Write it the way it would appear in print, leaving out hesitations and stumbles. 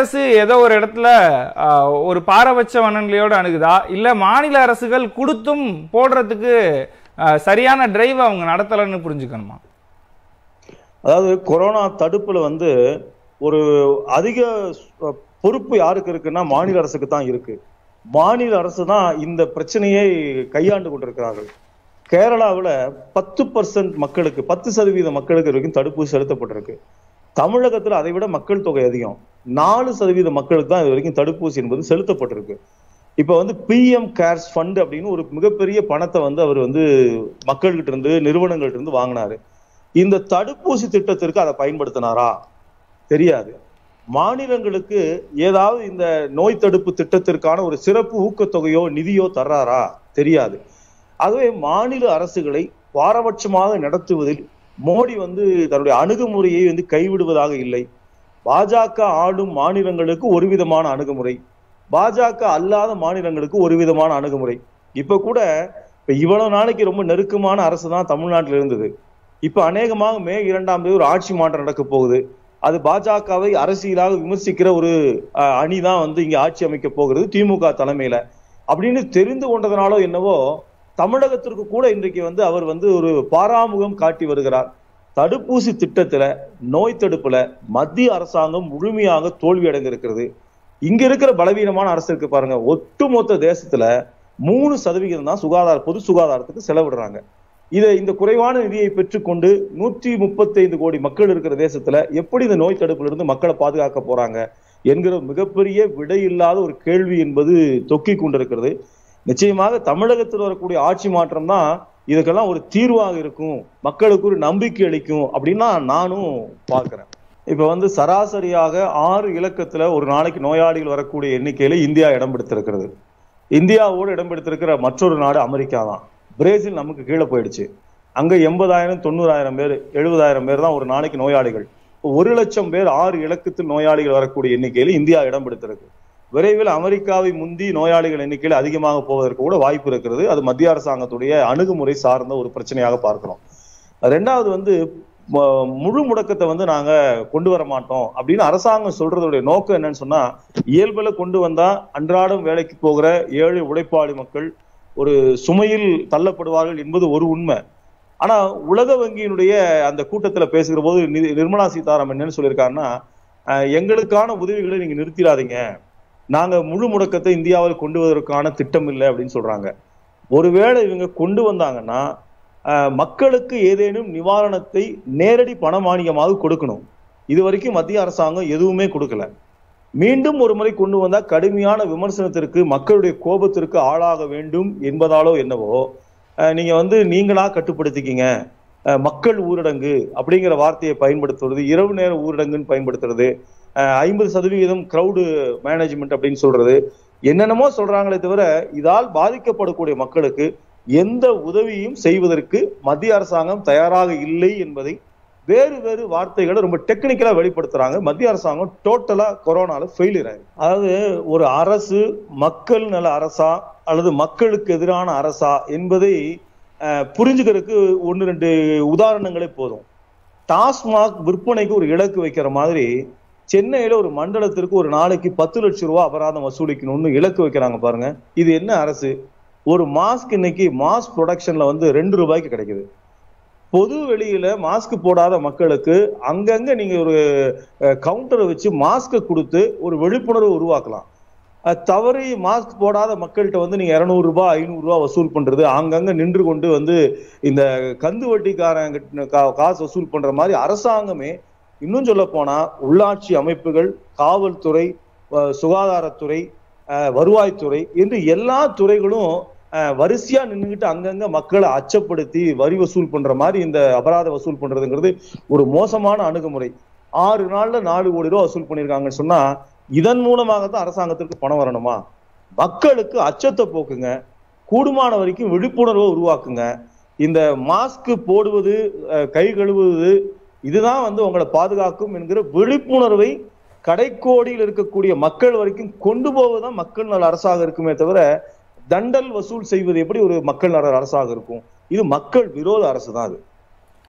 அரசு ஏதோ ஒரு இடத்துல ஒரு பாரபட்ச மனநிலையோட அணுகுதா இல்ல மாநில அரசுகள் கொடுத்தும் போடுறதுக்கு சரியான டிரைவ் அவங்க நடத்தலன்னு புரிஞ்சுக்கணுமா? அதாவது கொரோனா தடுப்புல வந்து ஒரு அதிக பொறுப்பு யாருக்கு இருக்குன்னா மாநில அரசுக்கு தான் இருக்கு. மாநில அரசு தான் இந்த பிரச்சனையை கையாண்டு கொண்டிருக்கிறார்கள். கேரளாவில் 10% மக்களுக்கு 10% மக்களுக்கு வரைக்கும் தடுப்பூசி செலுத்தப்பட்டிருக்கு. தமிழகத்தில் அதை விட மக்கள் தொகை அதிகம், 4% மக்களுக்கு தான் இது வரைக்கும் தடுப்பூசி என்பது செலுத்தப்பட்டிருக்கு. இப்போ வந்து PM கேர்ஸ் ஃபண்ட் அப்படின்னு ஒரு மிகப்பெரிய பணத்தை வந்து அவர் வந்து மக்கள்கிட்ட இருந்து நிறுவனங்கள்ட்ட இருந்து வாங்கினாரு. இந்த தடுப்பூசி திட்டத்திற்கு அதை பயன்படுத்தினாரா தெரியாது. மாநிலங்களுக்கு ஏதாவது இந்த நோய் தடுப்பு திட்டத்திற்கான ஒரு சிறப்பு ஊக்கத்தொகையோ நிதியோ தர்றாரா தெரியாது. ஆகவே மாநில அரசுகளை பாரபட்சமாக நடத்துவதில் மோடி வந்து தன்னுடைய அணுகுமுறையை வந்து கைவிடுவதாக இல்லை. பாஜக ஆளும் மாநிலங்களுக்கு ஒரு விதமான அணுகுமுறை, பாஜக அல்லாத மாநிலங்களுக்கு ஒரு விதமான அணுகுமுறை. இப்ப கூட இப்ப இவ்வளவு நாளைக்கு ரொம்ப நெருக்கமான அரசு தான் தமிழ்நாட்டில் இருந்தது. இப்ப அநேகமாக மே 2ஆம் தேதி ஒரு ஆட்சி மாற்றம் நடக்க போகுது. அது பாஜகவை அரசியலாக விமர்சிக்கிற ஒரு அணி தான் வந்து இங்க ஆட்சி அமைக்க போகிறது திமுக தலைமையில அப்படின்னு தெரிந்து கொண்டதனாலோ என்னவோ தமிழகத்திற்கு கூட இன்றைக்கு வந்து அவர் வந்து ஒரு பாராமுகம் காட்டி வருகிறார். தடுப்பூசி திட்டத்துல நோய் தடுப்புல மத்திய அரசாங்கம் முழுமையாக தோல்வி அடைந்திருக்கிறது. இங்க இருக்கிற பலவீனமான அரசுக்கு பாருங்க, ஒட்டுமொத்த தேசத்துல 3% தான் பொது சுகாதாரத்துக்கு செலவிடுறாங்க. இதை இந்த குறைவான நிதியை பெற்றுக்கொண்டு 135 கோடி மக்கள் இருக்கிற தேசத்துல எப்படி இந்த நோய் தடுப்புல இருந்து மக்களை பாதுகாக்க போறாங்க என்கிற மிகப்பெரிய விடையில்லாத ஒரு கேள்வி என்பது தொக்கி கொண்டிருக்கிறது. நிச்சயமாக தமிழகத்தில் வரக்கூடிய ஆட்சி மாற்றம் தான் இதுக்கெல்லாம் ஒரு தீர்வாக இருக்கும், மக்களுக்கு ஒரு நம்பிக்கை அளிக்கும் அப்படின்னா நானும் பார்க்கிறேன். இப்ப வந்து சராசரியாக 6 இலக்கத்துல ஒரு நாளைக்கு நோயாளிகள் வரக்கூடிய எண்ணிக்கையில இந்தியா இடம் பிடித்திருக்கிறது. இந்தியாவோடு இடம் பிடித்திருக்கிற மற்றொரு நாடு அமெரிக்கா தான். பிரேசில் நமக்கு கீழே போயிடுச்சு. அங்க 80,000 90,000 பேர் 70,000 பேர் தான் ஒரு நாளைக்கு நோயாளிகள். 1 லட்சம் பேர் 6 இலக்கத்தில் நோயாளிகள் வரக்கூடிய எண்ணிக்கையில இந்தியா இடம் பிடித்திருக்கு. விரைவில் அமெரிக்காவை முந்தி நோயாளிகள் எண்ணிக்கையில் அதிகமாக போவதற்கு கூட வாய்ப்பு இருக்கிறது. அது மத்திய அரசாங்கத்துடைய அணுகுமுறை சார்ந்த ஒரு பிரச்சனையாக பார்க்கிறோம். ரெண்டாவது வந்து முழு முடக்கத்தை வந்து நாங்க கொண்டு வர மாட்டோம் அப்படின்னு அரசாங்கம் சொல்றதுடைய நோக்கம் என்னன்னு சொன்னா, இயல்பில் கொண்டு வந்தா அன்றாடம் வேலைக்கு போகிற ஏழை உழைப்பாளி மக்கள் ஒரு சுமையில் தள்ளப்படுவார்கள் என்பது ஒரு உண்மை. ஆனா உலக வங்கியினுடைய அந்த கூட்டத்துல பேசுகிற போது நிர்மலா சீதாராமன் என்னன்னு சொல்லியிருக்காருன்னா, எங்களுக்கான உதவிகளை நீங்க நிறுத்திடாதீங்க, நாங்க முழு முடக்கத்தை இந்தியாவில் கொண்டு வருவதற்கான திட்டம் இல்லை அப்படின்னு சொல்றாங்க. ஒருவேளை இவங்க கொண்டு வந்தாங்கன்னா மக்களுக்கு ஏதேனும் நிவாரணத்தை நேரடி பண மானியமாக கொடுக்கணும். இது வரைக்கும் மத்திய அரசாங்கம் எதுவுமே கொடுக்கல. மீண்டும் ஒரு முறை கொண்டு வந்தா கடுமையான விமர்சனத்திற்கு மக்களுடைய கோபத்திற்கு ஆளாக வேண்டும் என்பதாலோ என்னவோ நீங்க வந்து நீங்களா கட்டுப்படுத்திக்கிங்க, மக்கள் ஊரடங்கு அப்படிங்கிற வார்த்தையை பயன்படுத்துறது, இரவு நேர ஊரடங்குன்னு பயன்படுத்துறது, 50% கிரௌடு மேனேஜ்மெண்ட் அப்படின்னு சொல்றது, என்னென்னமோ சொல்றாங்களே தவிர இதால் பாதிக்கப்படக்கூடிய மக்களுக்கு எந்த உதவியும் செய்வதற்கு மத்திய அரசாங்கம் தயாராக இல்லை என்பதை வேறு வேறு வார்த்தைகளை ரொம்ப டெக்னிக்கலா வெளிப்படுத்துறாங்க. மத்திய அரசாங்கம் டோட்டலா கொரோனால ஃபெயிலியர் ஆயிருக்கு. அதாவது ஒரு அரசு மக்கள் நல அரசா அல்லது மக்களுக்கு எதிரான அரசா என்பதை புரிஞ்சுக்கிறதுக்கு 1-2 உதாரணங்களே போதும். டாஸ்மாக் விற்பனைக்கு ஒரு இலக்கு வைக்கிற மாதிரி சென்னையில ஒரு மண்டலத்திற்கு ஒரு நாளைக்கு 10 லட்சம் ரூபாய் அபராதம் வசூலிக்கணும்னு இலக்கு வைக்கிறாங்க பாருங்க. இது என்ன அரசு? ஒரு மாஸ்க் இன்னைக்கு மாஸ் ப்ரொடக்ஷன்ல வந்து 2 ரூபாய்க்கு கிடைக்குது. பொது வெளியில மாஸ்க் போடாத மக்களுக்கு அங்கங்க நீங்க ஒரு கவுண்டரை வச்சு மாஸ்க் கொடுத்து ஒரு விழிப்புணர்வு உருவாக்கலாம். தவறி மாஸ்க் போடாத மக்கள்கிட்ட வந்து நீங்க 200 ரூபாய் 500 ரூபாய் வசூல் பண்றது, அங்கங்க நின்று கொண்டு வந்து இந்த கந்து வட்டிக்காரங்க காசு வசூல் பண்ற மாதிரி அரசாங்கமே, இன்னும் சொல்ல போனா உள்ளாட்சி அமைப்புகள், காவல்துறை, சுகாதாரத்துறை, வருவாய்த்துறை என்று எல்லா துறைகளும் வரிசையா நின்றுகிட்டு அங்கங்க மக்களை அச்சப்படுத்தி வரி வசூல் பண்ற மாதிரி இந்த அபராத வசூல் பண்றதுங்கிறது ஒரு மோசமான அணுகுமுறை. 6 நாள்ல 4 கோடி ரூபாய் வசூல் பண்ணியிருக்காங்கன்னு சொன்னா இதன் மூலமாக தான் அரசாங்கத்திற்கு பணம் வரணுமா? மக்களுக்கு அச்சத்தை போக்குங்க, கூடுமான வரைக்கும் விழிப்புணர்வை உருவாக்குங்க. இந்த மாஸ்க் போடுவது, கை கழுவுவது இதுதான் வந்து உங்களை பாதுகாக்கும் என்கிற விழிப்புணர்வை கடைக்கோடியில் இருக்கக்கூடிய மக்கள் வரைக்கும் கொண்டு போவதுதான் மக்கள் நல அரசாக இருக்குமே தவிர தண்டல் வசூல் செய்வது எப்படி ஒரு மக்கள் நல அரசாக இருக்கும்? இது மக்கள் விரோத அரசு தான் அது.